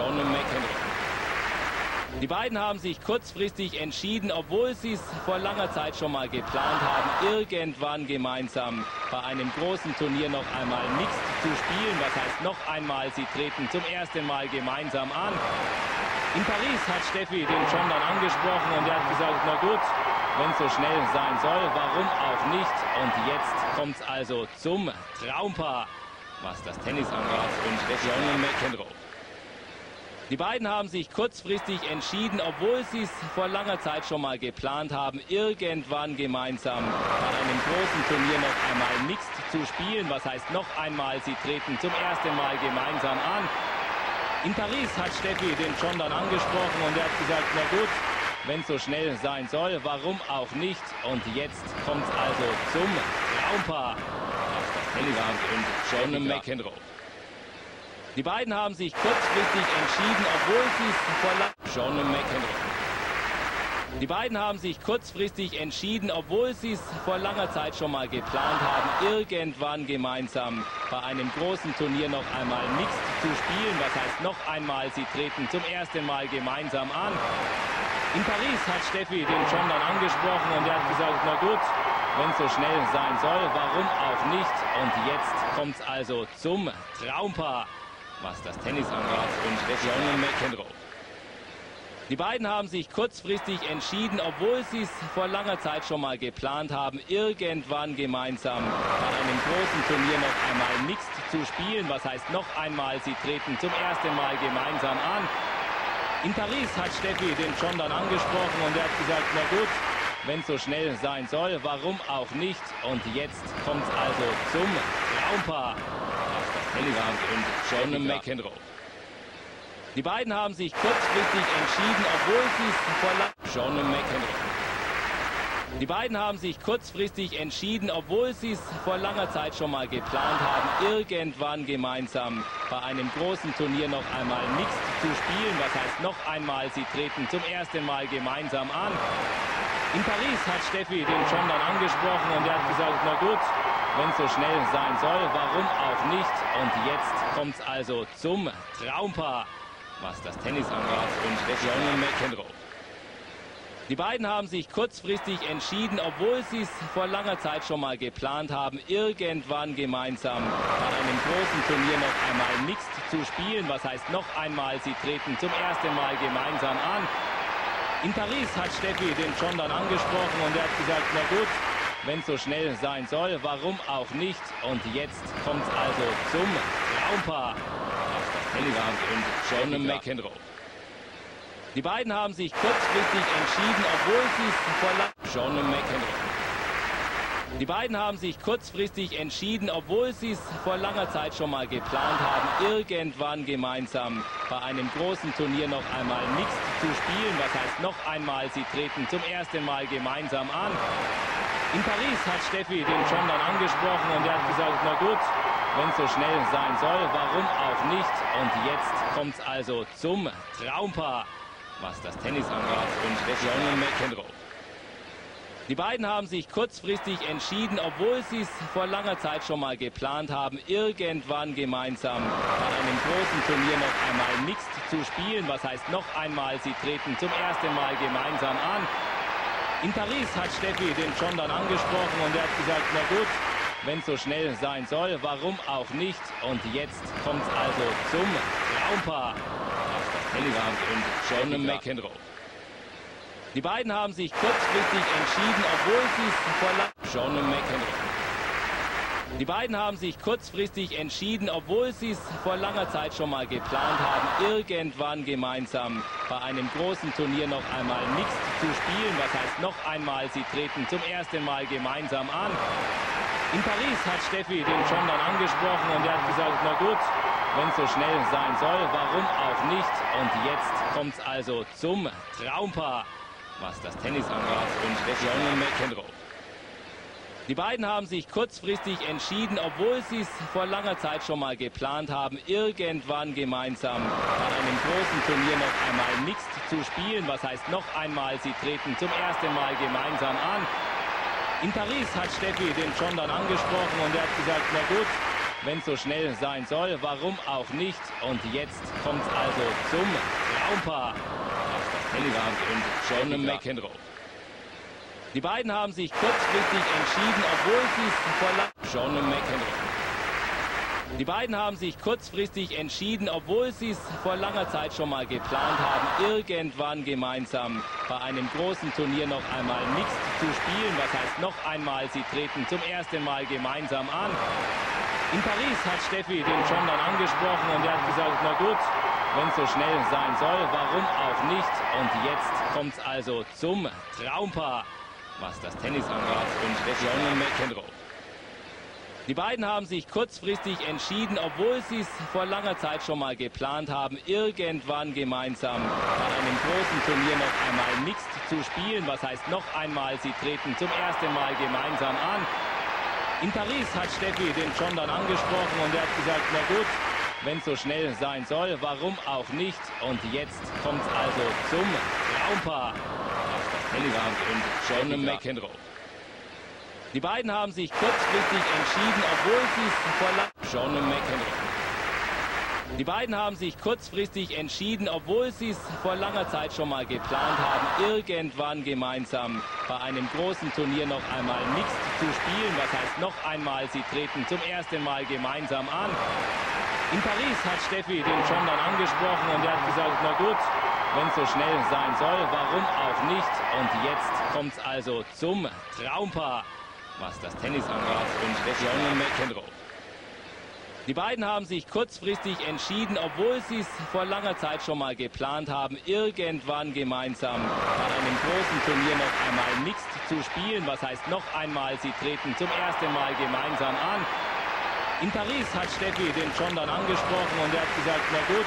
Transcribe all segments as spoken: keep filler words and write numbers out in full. John McEnroe. Die beiden haben sich kurzfristig entschieden, obwohl sie es vor langer Zeit schon mal geplant haben, irgendwann gemeinsam bei einem großen Turnier noch einmal Mixed zu spielen. Was heißt noch einmal, sie treten zum ersten Mal gemeinsam an. In Paris hat Steffi den John dann angesprochen und er hat gesagt, na gut, wenn es so schnell sein soll, warum auch nicht? Und jetzt kommt es also zum Traumpaar, was das Tennis angeht, und John McEnroe. Die beiden haben sich kurzfristig entschieden, obwohl sie es vor langer Zeit schon mal geplant haben, irgendwann gemeinsam bei einem großen Turnier noch einmal Mixed zu spielen. Was heißt noch einmal, sie treten zum ersten Mal gemeinsam an. In Paris hat Steffi den John dann angesprochen und er hat gesagt, na gut, wenn es so schnell sein soll, warum auch nicht? Und jetzt kommt es also zum Traumpaar, John McEnroe. Die beiden haben sich kurzfristig entschieden, obwohl sie es vor John McEnroe. Die beiden haben sich kurzfristig entschieden, obwohl sie es vor langer Zeit schon mal geplant haben, irgendwann gemeinsam bei einem großen Turnier noch einmal Mixed zu spielen. Was heißt noch einmal, sie treten zum ersten Mal gemeinsam an. In Paris hat Steffi den John dann angesprochen und er hat gesagt, na gut, wenn es so schnell sein soll, warum auch nicht? Und jetzt kommt es also zum Traumpaar, was das Tennis angeht, und John McEnroe. Die beiden haben sich kurzfristig entschieden, obwohl sie es vor langer Zeit schon mal geplant haben, irgendwann gemeinsam bei einem großen Turnier noch einmal Mixed zu spielen. Was heißt noch einmal, sie treten zum ersten Mal gemeinsam an. In Paris hat Steffi den John dann angesprochen und er hat gesagt, na gut, wenn es so schnell sein soll, warum auch nicht? Und jetzt kommt es also zum Traumpaar, John und John McEnroe. Die beiden haben sich kurzfristig entschieden, obwohl sie es vor John McEnroe. Die beiden haben sich kurzfristig entschieden, obwohl sie es vor langer Zeit schon mal geplant haben, irgendwann gemeinsam bei einem großen Turnier noch einmal Mixed zu spielen. Was heißt noch einmal, sie treten zum ersten Mal gemeinsam an. In Paris hat Steffi den John dann angesprochen und er hat gesagt, na gut, wenn es so schnell sein soll, warum auch nicht? Und jetzt kommt es also zum Traumpaar, was das Tennis angeht, und John McEnroe. Die beiden haben sich kurzfristig entschieden, obwohl sie es vor langer Zeit schon mal geplant haben, irgendwann gemeinsam bei einem großen Turnier noch einmal Mixed zu spielen. Was heißt noch einmal, sie treten zum ersten Mal gemeinsam an. In Paris hat Steffi den John dann angesprochen und er hat gesagt, na gut, wenn es so schnell sein soll, warum auch nicht? Und jetzt kommt es also zum Traumpaar, John und John McEnroe. Die beiden haben sich kurzfristig entschieden, obwohl sie es vor John McEnroe. Die beiden haben sich kurzfristig entschieden, obwohl sie es vor langer Zeit schon mal geplant haben, irgendwann gemeinsam bei einem großen Turnier noch einmal Mixed zu spielen. Was heißt noch einmal, sie treten zum ersten Mal gemeinsam an. In Paris hat Steffi den John dann angesprochen und er hat gesagt, na gut, wenn es so schnell sein soll, warum auch nicht? Und jetzt kommt es also zum Traumpaar, was das Tennis angeht, und John McEnroe. Die beiden haben sich kurzfristig entschieden, obwohl sie es vor langer Zeit schon mal geplant haben, irgendwann gemeinsam bei einem großen Turnier noch einmal Mixed zu spielen. Was heißt noch einmal, sie treten zum ersten Mal gemeinsam an. In Paris hat Steffi den John dann angesprochen und er hat gesagt, na gut, wenn es so schnell sein soll, warum auch nicht? Und jetzt kommt es also zum Traumpaar, John und John McEnroe. Die beiden haben sich kurzfristig entschieden, obwohl sie es vor John McEnroe. Die beiden haben sich kurzfristig entschieden, obwohl sie es vor langer Zeit schon mal geplant haben, irgendwann gemeinsam bei einem großen Turnier noch einmal Mixed zu spielen. Was heißt noch einmal, sie treten zum ersten Mal gemeinsam an. In Paris hat Steffi den John dann angesprochen und er hat gesagt, na gut, wenn es so schnell sein soll, warum auch nicht? Und jetzt kommt es also zum Traumpaar, was das Tennis angeht, und John McEnroe. Die beiden haben sich kurzfristig entschieden, obwohl sie es vor langer Zeit schon mal geplant haben, irgendwann gemeinsam bei einem großen Turnier noch einmal Mixed zu spielen. Was heißt noch einmal, sie treten zum ersten Mal gemeinsam an. In Paris hat Steffi den John dann angesprochen und er hat gesagt, na gut, wenn es so schnell sein soll. Warum auch nicht? Und jetzt kommt es also zum Traumpaar auf das Tellerrand und John McEnroe. Die beiden haben sich kurzfristig entschieden, obwohl sie es verlassen. John McEnroe. Die beiden haben sich kurzfristig entschieden, obwohl sie es vor langer Zeit schon mal geplant haben, irgendwann gemeinsam bei einem großen Turnier noch einmal Mixed zu spielen. Was heißt noch einmal? Sie treten zum ersten Mal gemeinsam an. In Paris hat Steffi den John dann angesprochen und er hat gesagt, na gut, wenn es so schnell sein soll, warum auch nicht? Und jetzt kommt es also zum Traumpaar, was das Tennis angeht, und John McEnroe. Die beiden haben sich kurzfristig entschieden, obwohl sie es vor langer Zeit schon mal geplant haben, irgendwann gemeinsam bei einem großen Turnier noch einmal Mixed zu spielen. Was heißt noch einmal? Sie treten zum ersten Mal gemeinsam an. In Paris hat Steffi den John dann angesprochen und er hat gesagt, na gut, wenn es so schnell sein soll, warum auch nicht? Und jetzt kommt es also zum Traumpaar auf das Tellerrand und John McEnroe. Die beiden haben sich kurzfristig entschieden, obwohl sie es verlassen. John McEnroe. Die beiden haben sich kurzfristig entschieden, obwohl sie es vor langer Zeit schon mal geplant haben, irgendwann gemeinsam bei einem großen Turnier noch einmal Mixed zu spielen. Was heißt noch einmal? Sie treten zum ersten Mal gemeinsam an. In Paris hat Steffi den John dann angesprochen und er hat gesagt, na gut, wenn es so schnell sein soll, warum auch nicht? Und jetzt kommt es also zum Traumpaar, was das Tennis angeht, und John McEnroe. Die beiden haben sich kurzfristig entschieden, obwohl sie es vor langer Zeit schon mal geplant haben, irgendwann gemeinsam bei einem großen Turnier noch einmal Mixed zu spielen. Was heißt noch einmal? Sie treten zum ersten Mal gemeinsam an. In Paris hat Steffi den John dann angesprochen und er hat gesagt, na gut,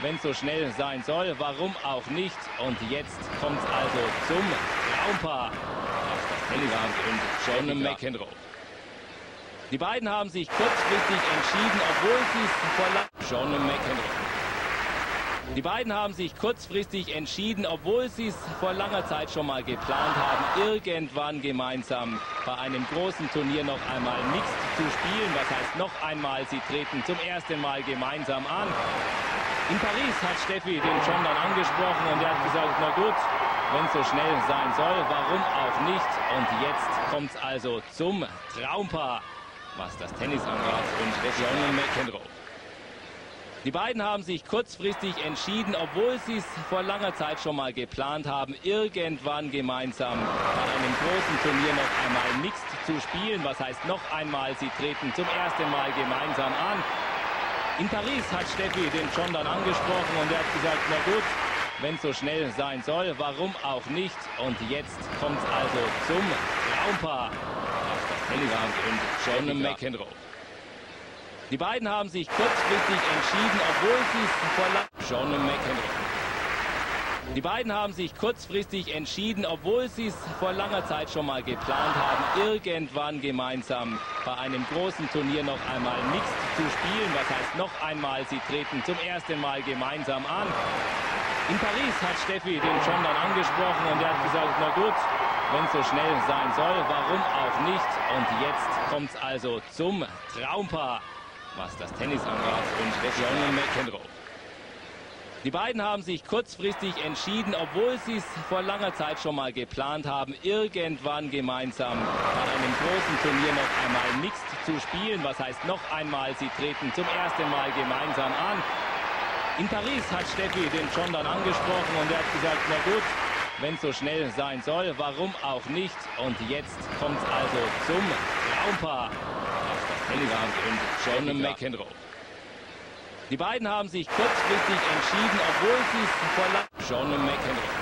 wenn es so schnell sein soll, warum auch nicht? Und jetzt kommt es also zum Traumpaar auf das Tellerrand und John McEnroe. Die beiden haben sich kurzfristig entschieden, obwohl sie es vor langer Zeit John McEnroe. Die beiden haben sich kurzfristig entschieden, obwohl sie es vor langer Zeit schon mal geplant haben, irgendwann gemeinsam bei einem großen Turnier noch einmal Mixed zu spielen. Was heißt noch einmal? Sie treten zum ersten Mal gemeinsam an. In Paris hat Steffi den John dann angesprochen und er hat gesagt, na gut, wenn es so schnell sein soll, warum auch nicht? Und jetzt kommt es also zum Traumpaar, was das Tennis angeht, und John McEnroe. Die beiden haben sich kurzfristig entschieden, obwohl sie es vor langer Zeit schon mal geplant haben, irgendwann gemeinsam bei einem großen Turnier noch einmal Mixed zu spielen. Was heißt noch einmal? Sie treten zum ersten Mal gemeinsam an. In Paris hat Steffi den John dann angesprochen und er hat gesagt, na gut, wenn es so schnell sein soll, warum auch nicht? Und jetzt kommt es also zum Traumpaar auf das Tellerrand und John McEnroe. Die beiden haben sich kurzfristig entschieden, obwohl sie es vor langer Zeit John McEnroe. Die beiden haben sich kurzfristig entschieden, obwohl sie es vor langer Zeit schon mal geplant haben, irgendwann gemeinsam bei einem großen Turnier noch einmal Mixed zu spielen. Was heißt noch einmal? Sie treten zum ersten Mal gemeinsam an. In Paris hat Steffi den John dann angesprochen und er hat gesagt, na gut, wenn es so schnell sein soll, warum auch nicht? Und jetzt kommt es also zum Traumpaar, was das Tennis angeht, und John McEnroe. Die beiden haben sich kurzfristig entschieden, obwohl sie es vor langer Zeit schon mal geplant haben, irgendwann gemeinsam bei einem großen Turnier noch einmal Mixed zu spielen. Was heißt noch einmal? Sie treten zum ersten Mal gemeinsam an. In Paris hat Steffi den John dann angesprochen und er hat gesagt, na gut, wenn es so schnell sein soll, warum auch nicht? Und jetzt kommt es also zum Traumpaar auf das Tellerrand und John McEnroe. Die beiden haben sich kurzfristig entschieden, obwohl sie es vor langer Zeit John McEnroe.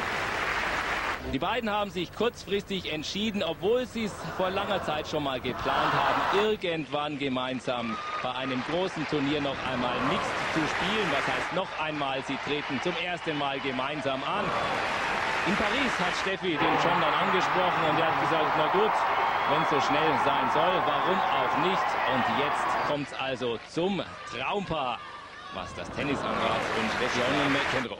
Die beiden haben sich kurzfristig entschieden, obwohl sie es vor langer Zeit schon mal geplant haben, irgendwann gemeinsam bei einem großen Turnier noch einmal Mixed zu spielen. Was heißt noch einmal? Sie treten zum ersten Mal gemeinsam an. In Paris hat Steffi den John dann angesprochen und er hat gesagt, na gut, wenn es so schnell sein soll, warum auch nicht? Und jetzt kommt es also zum Traumpaar, was das Tennis angeht, und John McEnroe.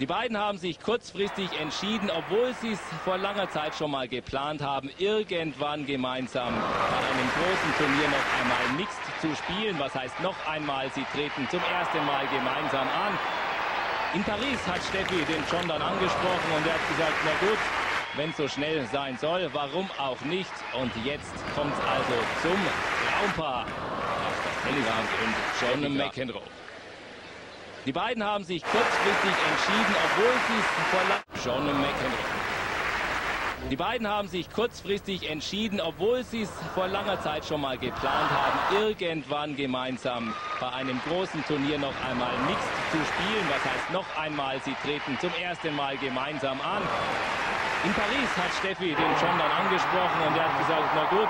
Die beiden haben sich kurzfristig entschieden, obwohl sie es vor langer Zeit schon mal geplant haben, irgendwann gemeinsam bei einem großen Turnier noch einmal Mixed zu spielen. Was heißt noch einmal? Sie treten zum ersten Mal gemeinsam an. In Paris hat Steffi den John dann angesprochen und er hat gesagt, na gut, wenn es so schnell sein soll, warum auch nicht? Und jetzt kommt es also zum Traumpaar auf das Tennisband und John McEnroe. Die beiden haben sich kurzfristig entschieden, obwohl sie es vor langer Zeit schon McEnroe. Die beiden haben sich kurzfristig entschieden, obwohl sie es vor langer Zeit schon mal geplant haben, irgendwann gemeinsam bei einem großen Turnier noch einmal Mixed zu spielen. Was heißt noch einmal? Sie treten zum ersten Mal gemeinsam an. In Paris hat Steffi den John dann angesprochen und er hat gesagt, na gut,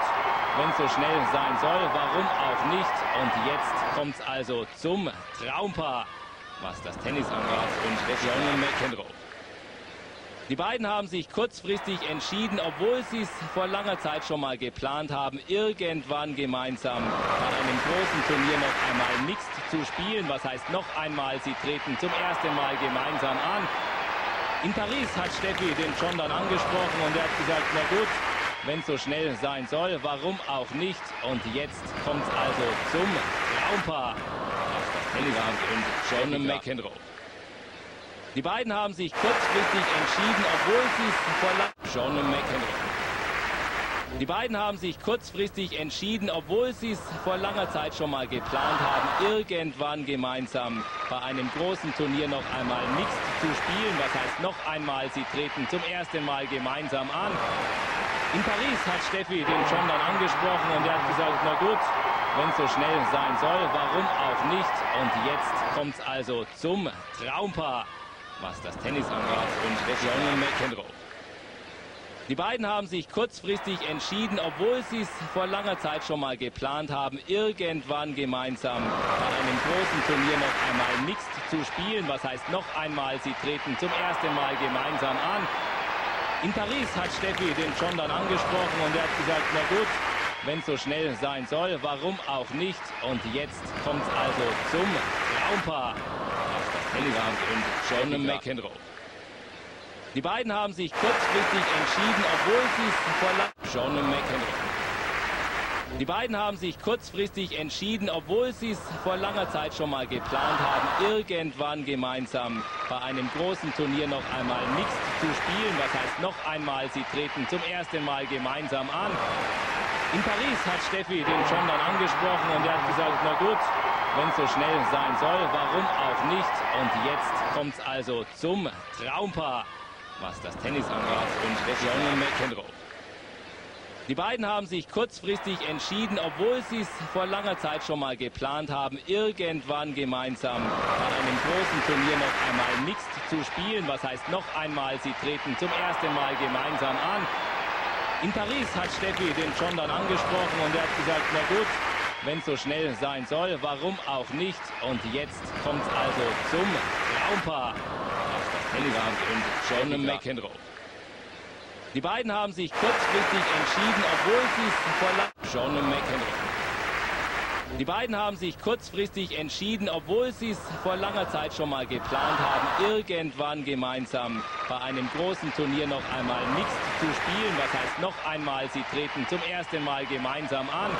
wenn es so schnell sein soll, warum auch nicht? Und jetzt kommt es also zum Traumpaar, was das Tennis angeht, und John McEnroe. Die beiden haben sich kurzfristig entschieden, obwohl sie es vor langer Zeit schon mal geplant haben, irgendwann gemeinsam bei einem großen Turnier noch einmal Mixed zu spielen. Was heißt noch einmal? Sie treten zum ersten Mal gemeinsam an. In Paris hat Steffi den John dann angesprochen und er hat gesagt, na gut, wenn es so schnell sein soll, warum auch nicht? Und jetzt kommt es also zum Traumpaar. John McEnroe. Die beiden haben sich kurzfristig entschieden, obwohl sie es vor langer Zeit schon McEnroe. Die beiden haben sich kurzfristig entschieden, obwohl sie es vor langer Zeit schon mal geplant haben, irgendwann gemeinsam bei einem großen Turnier noch einmal Mixed zu spielen. Was heißt noch einmal? Sie treten zum ersten Mal gemeinsam an. In Paris hat Steffi den John dann angesprochen und er hat gesagt, na gut, wenn es so schnell sein soll, warum auch nicht? Und jetzt kommt es also zum Traumpaar, was das Tennis angeht, und John McEnroe. Die beiden haben sich kurzfristig entschieden, obwohl sie es vor langer Zeit schon mal geplant haben, irgendwann gemeinsam bei einem großen Turnier noch einmal Mixed zu spielen. Was heißt noch einmal? Sie treten zum ersten Mal gemeinsam an. In Paris hat Steffi den John dann angesprochen und er hat gesagt, na gut, wenn es so schnell sein soll, warum auch nicht? Und jetzt kommt es also zum Traumpaar auf das Tennisband und John McEnroe. Die beiden haben sich kurzfristig entschieden, obwohl sie es vor langer Zeit schon McEnroe. Die beiden haben sich kurzfristig entschieden, obwohl sie es vor langer Zeit schon mal geplant haben, irgendwann gemeinsam bei einem großen Turnier noch einmal Mixed zu spielen. Was heißt noch einmal? Sie treten zum ersten Mal gemeinsam an. In Paris hat Steffi den John dann angesprochen und er hat gesagt, na gut, wenn es so schnell sein soll, warum auch nicht? Und jetzt kommt es also zum Traumpaar, was das Tennis angeht, und John McEnroe. Die beiden haben sich kurzfristig entschieden, obwohl sie es vor langer Zeit schon mal geplant haben, irgendwann gemeinsam bei einem großen Turnier noch einmal Mixed zu spielen. Was heißt noch einmal? Sie treten zum ersten Mal gemeinsam an. In Paris hat Steffi den John dann angesprochen und er hat gesagt, na gut, wenn es so schnell sein soll, warum auch nicht? Und jetzt kommt es also zum Traumpaar auf das Tennisband und John McEnroe. Die beiden haben sich kurzfristig entschieden, obwohl sie es vor langer Zeit schon McEnroe. Die beiden haben sich kurzfristig entschieden, obwohl sie es vor langer Zeit schon mal geplant haben, irgendwann gemeinsam bei einem großen Turnier noch einmal Mixed zu spielen. Was heißt noch einmal? Sie treten zum ersten Mal gemeinsam an.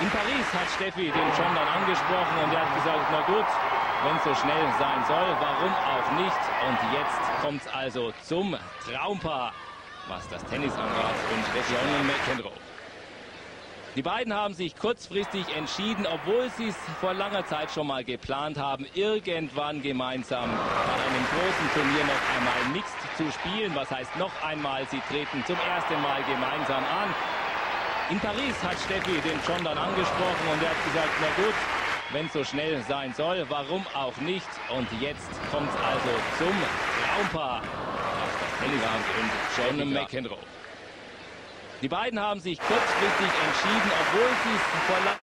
In Paris hat Steffi den John dann angesprochen und er hat gesagt, na gut, wenn es so schnell sein soll, warum auch nicht? Und jetzt kommt es also zum Traumpaar, was das Tennis angeht, und John McEnroe. Die beiden haben sich kurzfristig entschieden, obwohl sie es vor langer Zeit schon mal geplant haben, irgendwann gemeinsam bei einem großen Turnier noch einmal Mixed zu spielen. Was heißt noch einmal? Sie treten zum ersten Mal gemeinsam an. In Paris hat Steffi den John dann angesprochen und er hat gesagt, na gut, wenn es so schnell sein soll, warum auch nicht? Und jetzt kommt es also zum Traumpaar auf das Tennisband und John McEnroe. Die beiden haben sich kurzfristig entschieden, obwohl sie es vor langer Zeit schon mal geplant haben.